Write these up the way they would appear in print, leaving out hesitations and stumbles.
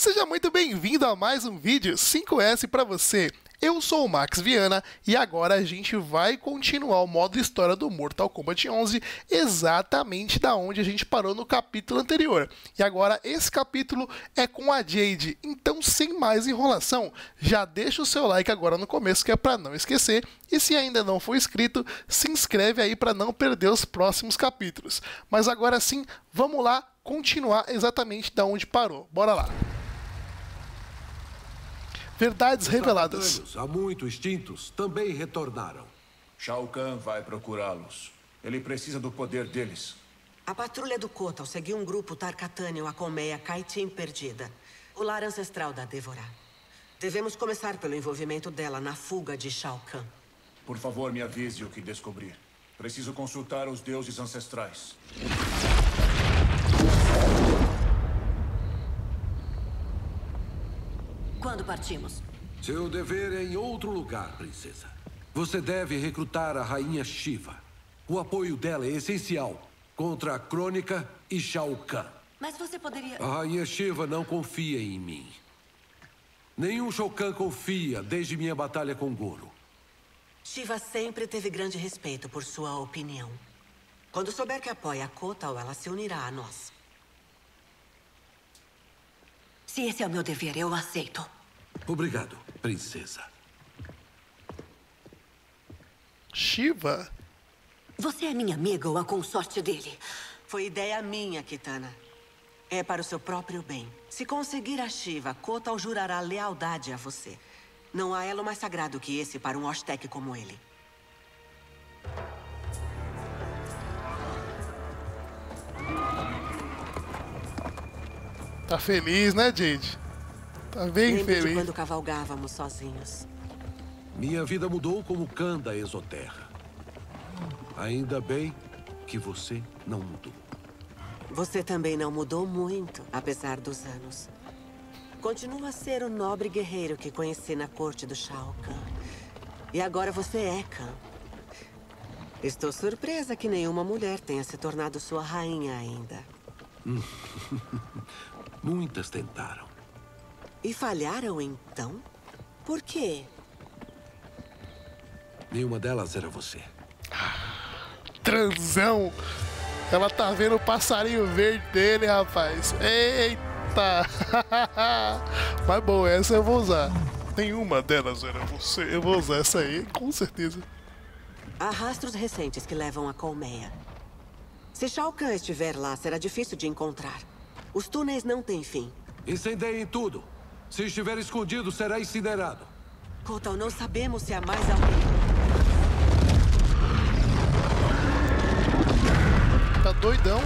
Seja muito bem-vindo a mais um vídeo 5S pra você. Eu sou o Max Vianna e agora a gente vai continuar o modo história do Mortal Kombat 11 exatamente da onde a gente parou no capítulo anterior. E agora esse capítulo é com a Jade, então sem mais enrolação, já deixa o seu like agora no começo que é pra não esquecer e se ainda não for inscrito, se inscreve aí pra não perder os próximos capítulos. Mas agora sim, vamos lá continuar exatamente da onde parou, bora lá! Verdades reveladas. Há muito extintos também retornaram. Shao Kahn vai procurá-los. Ele precisa do poder deles. A patrulha do Kotal seguiu um grupo Tarcatânio à colmeia Kytinn perdida, o lar ancestral da D'Vorah. Devemos começar pelo envolvimento dela na fuga de Shao Kahn. Por favor, me avise o que descobrir. Preciso consultar os deuses ancestrais. Quando partimos? Seu dever é em outro lugar, princesa. Você deve recrutar a rainha Shiva. O apoio dela é essencial contra a Kronika e Shao Kahn. Mas você poderia... A rainha Shiva não confia em mim. Nenhum Shokan confia desde minha batalha com Goro. Shiva sempre teve grande respeito por sua opinião. Quando souber que apoia a Kotal, ela se unirá a nós. Se esse é o meu dever, eu aceito. Obrigado, princesa. Shiva? Você é minha amiga ou a consorte dele? Foi ideia minha, Kitana. É para o seu próprio bem. Se conseguir a Shiva, Kotal jurará lealdade a você. Não há elo mais sagrado que esse para um Osh'tek como ele. Tá feliz, né, Jade? Tá bem feliz. Lembro de quando cavalgávamos sozinhos. Minha vida mudou como Kahn da Exoterra. Ainda bem que você não mudou. Você também não mudou muito, apesar dos anos. Continua a ser o nobre guerreiro que conheci na corte do Shao Kahn. E agora você é Kahn. Estou surpresa que nenhuma mulher tenha se tornado sua rainha ainda. Muitas tentaram. E falharam então? Por quê? Nenhuma delas era você. Transão! Ela tá vendo o passarinho verde dele, rapaz. Eita! Mas bom, essa eu vou usar. Nenhuma delas era você. Eu vou usar essa aí, com certeza. Há rastros recentes que levam à colmeia. Se Shao Kahn estiver lá, será difícil de encontrar. Os túneis não têm fim. Incendeiem tudo. Se estiver escondido, será incinerado. Kotal, não sabemos se há mais alguém. Tá doidão?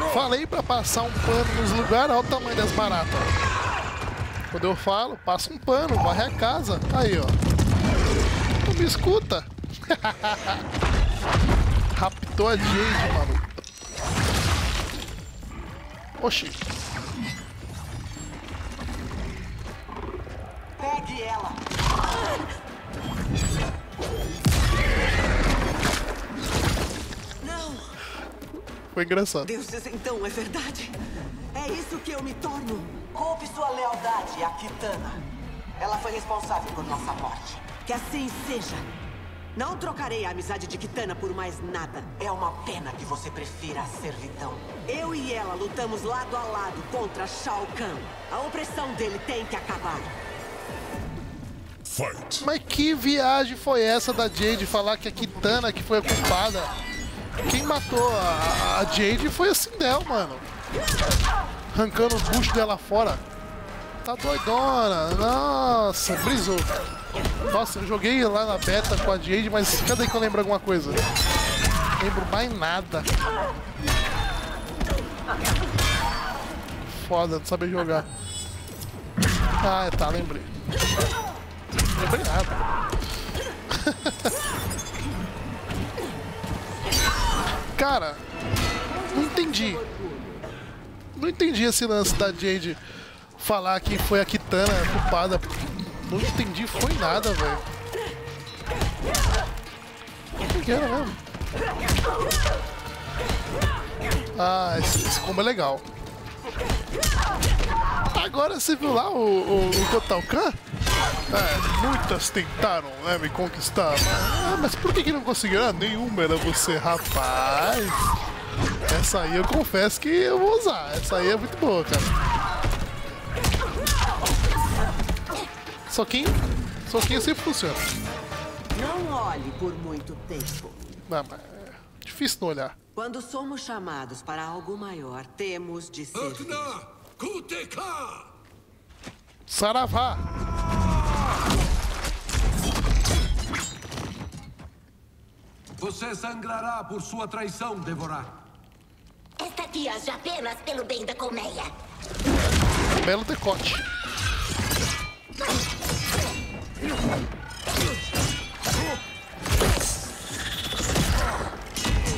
Não! Falei pra passar um pano nos lugares. Olha o tamanho das baratas. Quando eu falo, passa um pano, varre a casa. Aí, ó. Não me escuta. Raptou a Jade, maluco. Oxi. Pegue ela. Não. Foi engraçado. Deuses, então, é verdade? É isso que eu me torno? Coube sua lealdade à Kitana. Ela foi responsável por nossa morte. Que assim seja. Não trocarei a amizade de Kitana por mais nada. É uma pena que você prefira a servidão. Eu e ela lutamos lado a lado contra Shao Kahn. A opressão dele tem que acabar. Fight. Mas que viagem foi essa da Jade falar que a Kitana que foi a culpada? Quem matou a Jade foi a Sindel, mano. Arrancando os buchos dela fora. Tá doidona. Nossa, brisou. Nossa, eu joguei lá na beta com a Jade, mas cadê que eu lembro alguma coisa? Lembro mais nada. Foda, não saber jogar. Ah, tá, lembrei. Lembrei nada. Cara, não entendi. Não entendi esse lance da Jade falar que foi a Kitana culpada. Não entendi, foi nada, velho. O que era mesmo? Ah, esse combo é legal. Agora você viu lá o Kotal Kahn? É, muitas tentaram, né, me conquistar. Ah, mas por que não conseguiram? Ah, nenhuma era você, rapaz. Essa aí eu confesso que eu vou usar. Essa aí é muito boa, cara. Soquinho sempre funciona. Não olhe por muito tempo. Não, mas é difícil não olhar. Quando somos chamados para algo maior, temos de servir. Saravá! Você sangrará por sua traição, D'Vorah. Esta aqui age apenas pelo bem da colmeia. Belo decote.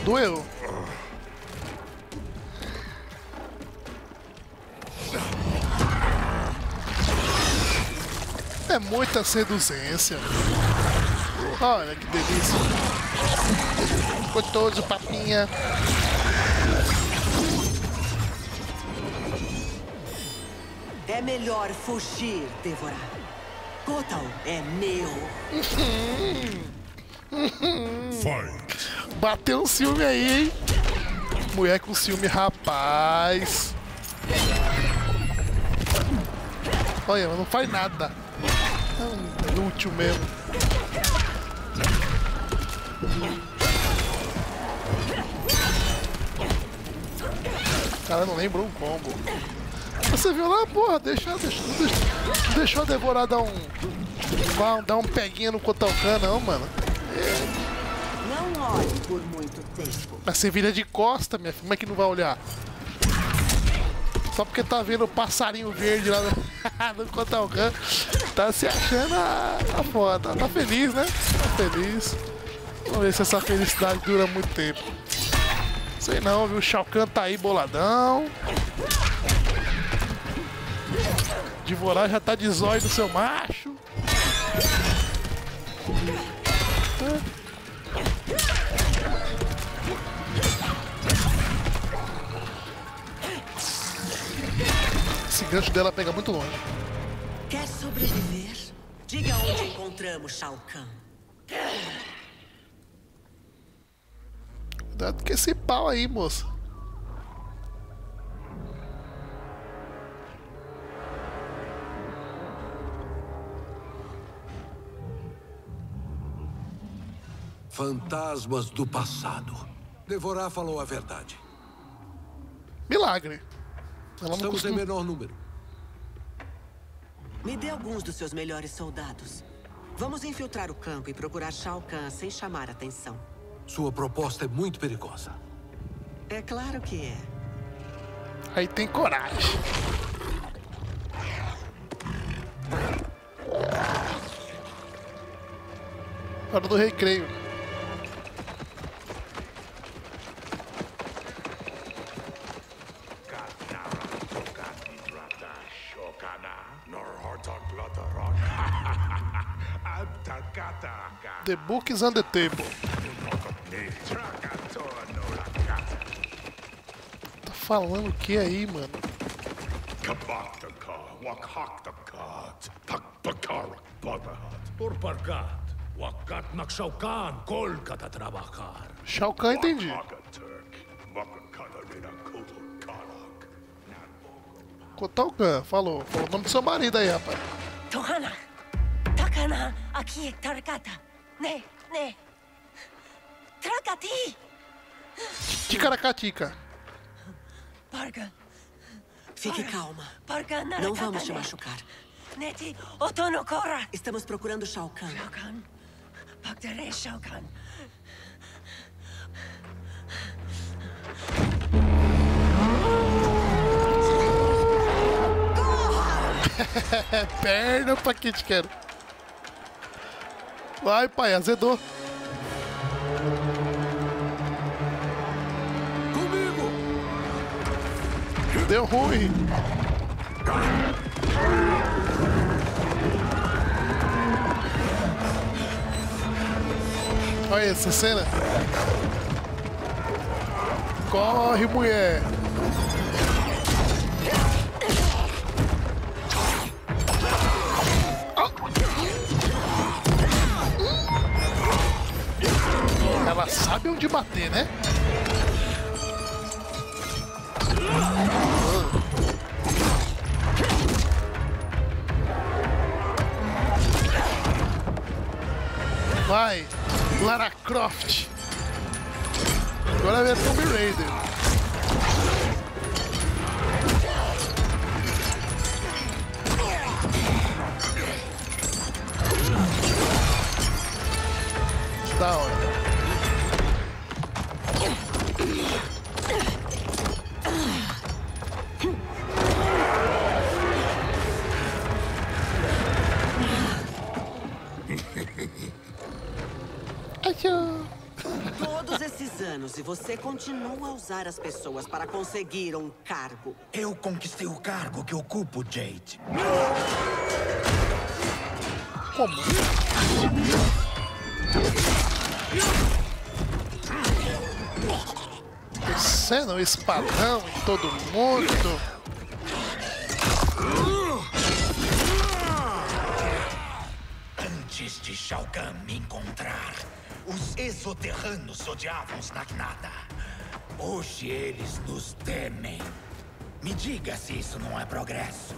Doeu. É muita seduzência. Olha que delícia. Gostoso, papinha. É melhor fugir, D'Vorah. Kotal é meu. Bateu um ciúme aí, hein? Mulher com ciúme, rapaz. Olha, mas não faz nada. É inútil mesmo. Cara, não lembro um combo. Você viu lá, porra, deixou a D'Vorah dar um peguinha no Kotal Kahn, não, mano. Não olhe por muito tempo. Mas você vira de costa, minha filha, como é que não vai olhar? Só porque tá vendo o passarinho verde lá no Kotal Kahn. Tá se achando a foda. Tá feliz, né? Tá feliz. Vamos ver se essa felicidade dura muito tempo. Sei não, viu? O Shao Kahn tá aí boladão. D'Vorah já tá de zóio do seu macho. Esse gancho dela pega muito longe. Quer sobreviver? Diga onde encontramos Shao Kahn. Cuidado com esse pau aí, moça. Fantasmas do passado. D'Vorah falou a verdade. Milagre. Estamos em menor número. Me dê alguns dos seus melhores soldados. Vamos infiltrar o campo e procurar Shao Kahn sem chamar atenção. Sua proposta é muito perigosa. É claro que é. Aí tem coragem. Hora do recreio. The book is on the table. Tá falando o que aí, mano? Shao Kahn, entendi. Kotal Kahn, falou o nome do seu marido aí, rapaz. Takana, aqui é Tarkata. Né? Tracati! Ticaracatica. Parga. Fique calma. Parga, não vamos te machucar. Neti, Otono Korra. Estamos procurando Shao Kahn. Shao Kahn. Pactere Shao Kahn. Perna pra que te quero. Vai, pai, azedou. Comigo! Deu ruim. Olha essa cena. Corre, mulher! Ela sabe onde bater, né? Vai, Lara Croft. Agora é Tomb Raider. Da hora. Todos esses anos e você continua a usar as pessoas para conseguir um cargo. Eu conquistei o cargo que ocupo, Jade. Como? Descendo um espadão em todo mundo. Antes de Shao Kahn me encontrar, os exoterranos odiavam os Naknada. Hoje eles nos temem. Me diga se isso não é progresso.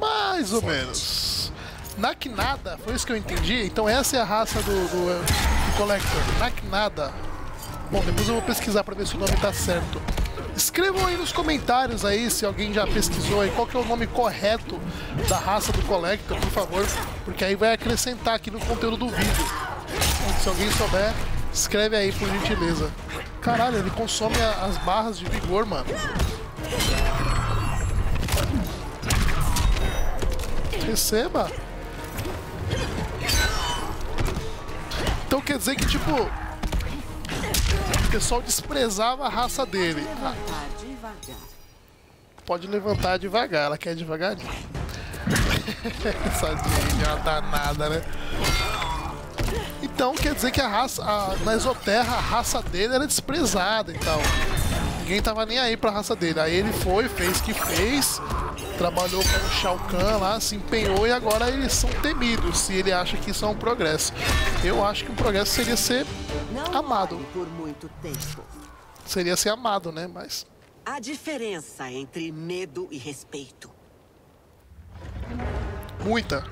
Mais ou menos. Naknada, foi isso que eu entendi? Então essa é a raça do Kollector. Naknada. Bom, depois eu vou pesquisar pra ver se o nome tá certo. Escrevam aí nos comentários aí se alguém já pesquisou aí qual que é o nome correto da raça do Kollector, por favor, porque aí vai acrescentar aqui no conteúdo do vídeo. Se alguém souber, escreve aí, por gentileza. Caralho, ele consome as barras de vigor, mano. Receba! Então quer dizer que, tipo, o pessoal desprezava a raça dele. Ah. Pode levantar devagar, ela quer devagarinho. Sadinha, ela tá nada, né? Então quer dizer que a raça, na Exoterra, a raça dele era desprezada e tal. Ninguém tava nem aí pra raça dele. Aí ele foi, fez o que fez, trabalhou com o Shao Kahn lá, se empenhou e agora eles são temidos, se ele acha que isso é um progresso. Eu acho que um progresso seria ser amado. Por muito tempo. Seria ser amado, né? Mas a diferença entre medo e respeito. Muita.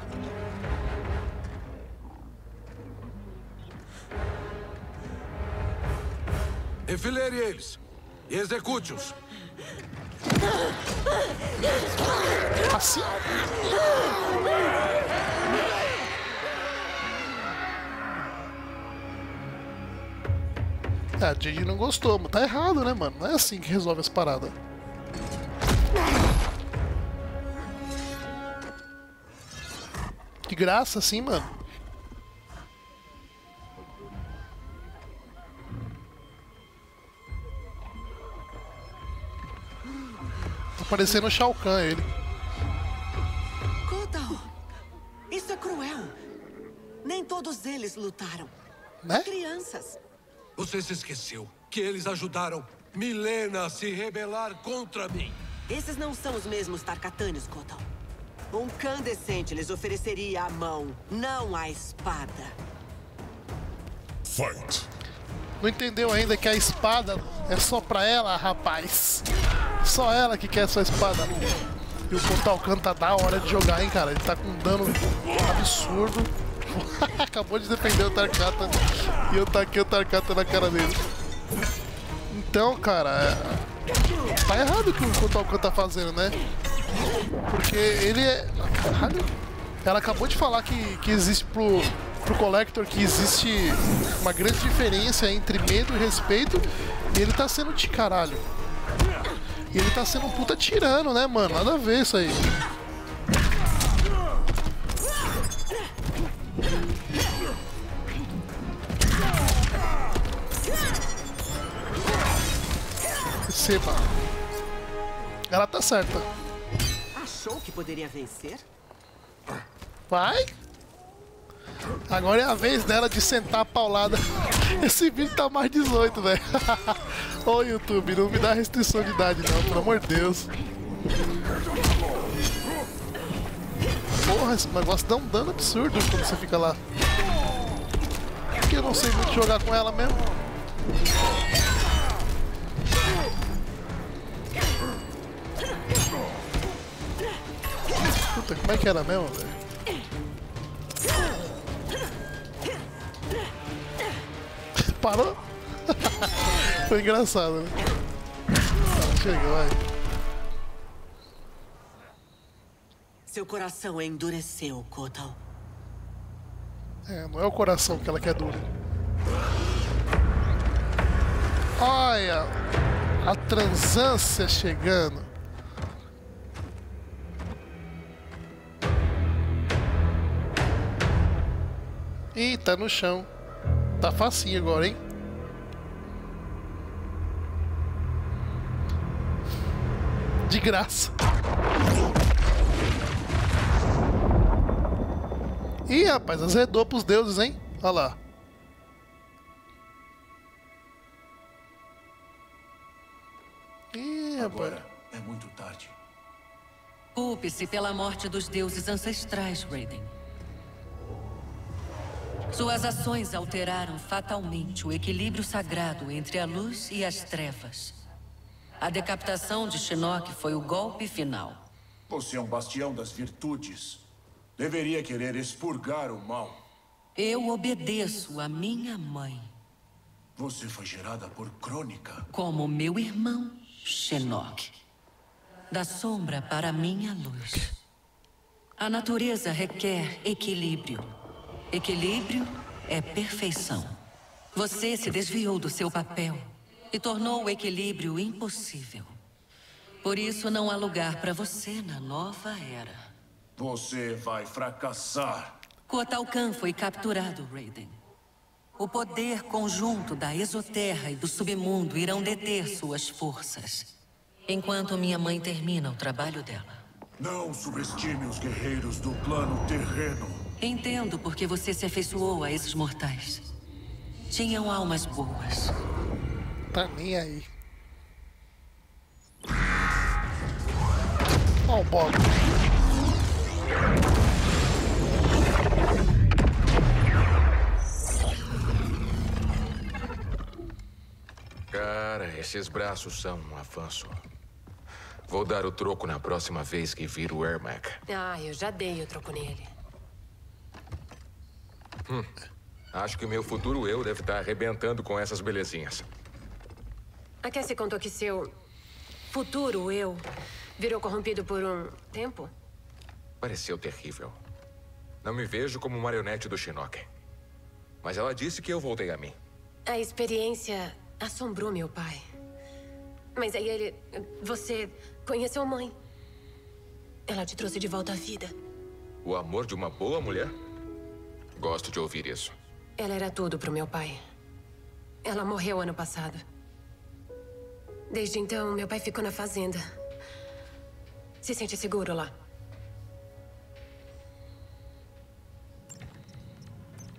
Enfilere eles e execute-os. Assim? A Jade não gostou, mas tá errado, né, mano? Não é assim que resolve as paradas. De graça, assim, mano. Tá parecendo o Shao Kahn, ele. Kotal, isso é cruel. Nem todos eles lutaram. Né? Crianças. Você se esqueceu que eles ajudaram Mileena a se rebelar contra mim. Esses não são os mesmos Tarcatânios, Kotal. Um Kahn decente lhes ofereceria a mão, não a espada. Fight. Não entendeu ainda que a espada é só pra ela, rapaz. Só ela que quer sua espada. E o Kotal Kahn tá da hora de jogar, hein, cara. Ele tá com um dano absurdo. Acabou de defender o Tarkata e eu taquei o Tarkata na cara dele. Então, cara, tá errado o que o Kotal Kahn tá fazendo, né? Porque ele é... Caralho! Ela acabou de falar que existe pro Kollector que existe uma grande diferença entre medo e respeito. E ele tá sendo de caralho. E ele tá sendo um puta tirano, né, mano? Nada a ver isso aí. Seba. Ela tá certa. Achou que poderia vencer? Vai! Agora é a vez dela de sentar a paulada Esse vídeo tá mais 18, velho. Ô, YouTube, não me dá restrição de idade não, pelo amor de Deus. Porra, esse negócio dá um dano absurdo quando você fica lá. Porque eu não sei muito jogar com ela mesmo. Puta, como é que era mesmo, velho? Parou? Foi engraçado, né? Ah, chega, vai. Seu coração endureceu, Kotal. É, não é o coração que ela quer duro. Olha! A transância chegando. Ih, tá no chão. Tá facinho agora, hein? De graça. Ih, rapaz, azedou pros deuses, hein? Olha lá. Ih, rapaz. Agora é muito tarde. Culpe-se pela morte dos deuses ancestrais, Raiden. Suas ações alteraram fatalmente o equilíbrio sagrado entre a luz e as trevas. A decapitação de Shinnok foi o golpe final. Você é um bastião das virtudes. Deveria querer expurgar o mal. Eu obedeço a minha mãe. Você foi gerada por Kronika. Como meu irmão, Shinnok. Da sombra para a minha luz. A natureza requer equilíbrio. Equilíbrio é perfeição. Você se desviou do seu papel e tornou o equilíbrio impossível. Por isso não há lugar para você na nova era. Você vai fracassar. Kotal Kahn foi capturado, Raiden. O poder conjunto da Exoterra e do submundo irão deter suas forças, enquanto minha mãe termina o trabalho dela. Não subestime os guerreiros do plano terreno. Entendo porque você se afeiçoou a esses mortais. Tinham almas boas. Tá nem aí. Ó o Bob. Cara, esses braços são um avanço. Vou dar o troco na próxima vez que vir o Hermac. Ah, eu já dei o troco nele. Acho que o meu futuro eu deve estar arrebentando com essas belezinhas. A Cassie contou que seu futuro eu virou corrompido por um tempo? Pareceu terrível. Não me vejo como marionete do Shinnok. Mas ela disse que eu voltei a mim. A experiência assombrou meu pai. Mas aí ele... Você conheceu a mãe. Ela te trouxe de volta à vida. O amor de uma boa mulher? Gosto de ouvir isso. Ela era tudo pro meu pai. Ela morreu ano passado. Desde então, meu pai ficou na fazenda. Se sente seguro lá.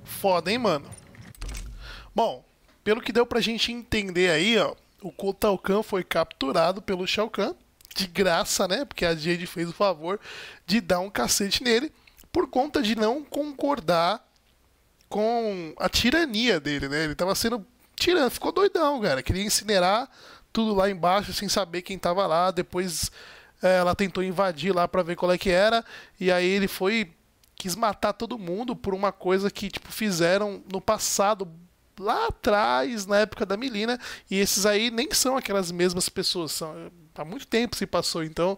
Foda, hein, mano? Bom, pelo que deu pra gente entender aí, ó, o Kotal Kahn foi capturado pelo Shao Kahn, de graça, né? Porque a Jade fez o favor de dar um cacete nele, por conta de não concordar com a tirania dele, né? Ele tava sendo tirano, ficou doidão, cara. Queria incinerar tudo lá embaixo sem saber quem tava lá. Depois ela tentou invadir lá pra ver qual é que era. E aí ele foi... Quis matar todo mundo por uma coisa que, tipo, fizeram no passado, lá atrás, na época da Mileena. E esses aí nem são aquelas mesmas pessoas. São, há muito tempo se passou, então...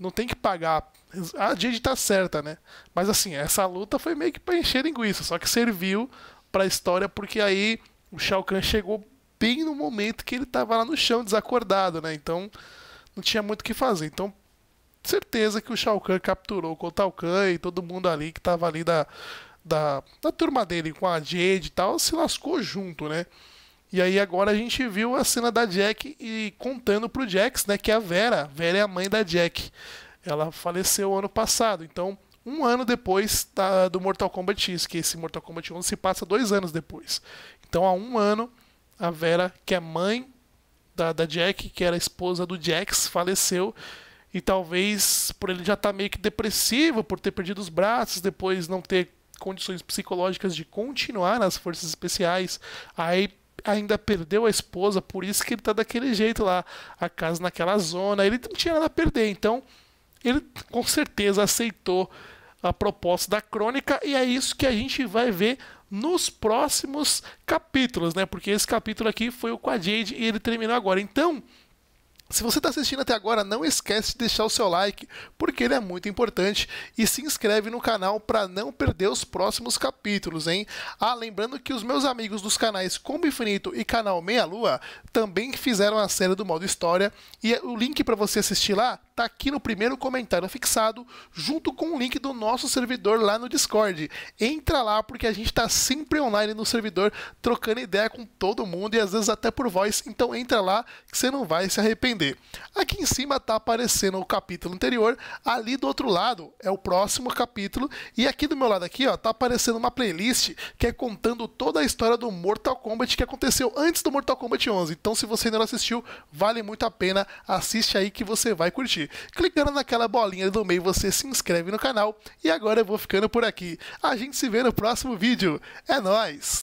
Não tem que pagar. A Jade tá certa, né? Mas assim, essa luta foi meio que pra encher linguiça. Só que serviu pra história, porque aí o Shao Kahn chegou bem no momento que ele tava lá no chão, desacordado, né? Então, não tinha muito o que fazer. Então, certeza que o Shao Kahn capturou o Kotal Kahn e todo mundo ali que tava ali da turma dele com a Jade e tal, se lascou junto, né? E aí agora a gente viu a cena da Jackie e contando pro Jax, né, que é a Vera. Vera é a mãe da Jackie. Ela faleceu ano passado, então um ano depois do Mortal Kombat X, que esse Mortal Kombat 11 se passa 2 anos depois. Então, há um ano, a Vera, que é mãe da Jackie, que era esposa do Jax, faleceu. E talvez por ele já estar meio que depressivo, por ter perdido os braços, depois não ter condições psicológicas de continuar nas Forças Especiais, aí ainda perdeu a esposa, por isso que ele tá daquele jeito lá, a casa naquela zona, ele não tinha nada a perder, então ele com certeza aceitou a proposta da Kronika, e é isso que a gente vai ver nos próximos capítulos, né? Porque esse capítulo aqui foi o com a Jade e ele terminou agora, então... Se você está assistindo até agora, não esquece de deixar o seu like, porque ele é muito importante, e se inscreve no canal para não perder os próximos capítulos, hein? Ah, lembrando que os meus amigos dos canais Combo Infinito e Canal Meia Lua também fizeram a série do modo história, e o link para você assistir lá tá aqui no primeiro comentário fixado, junto com o link do nosso servidor lá no Discord. Entra lá, porque a gente tá sempre online no servidor, trocando ideia com todo mundo, e às vezes até por voz, então entra lá que você não vai se arrepender. Aqui em cima está aparecendo o capítulo anterior, ali do outro lado é o próximo capítulo, e aqui do meu lado aqui está aparecendo uma playlist que é contando toda a história do Mortal Kombat que aconteceu antes do Mortal Kombat 11, então se você ainda não assistiu, vale muito a pena, assiste aí que você vai curtir. Clicando naquela bolinha ali do meio você se inscreve no canal, e agora eu vou ficando por aqui, a gente se vê no próximo vídeo, é nóis!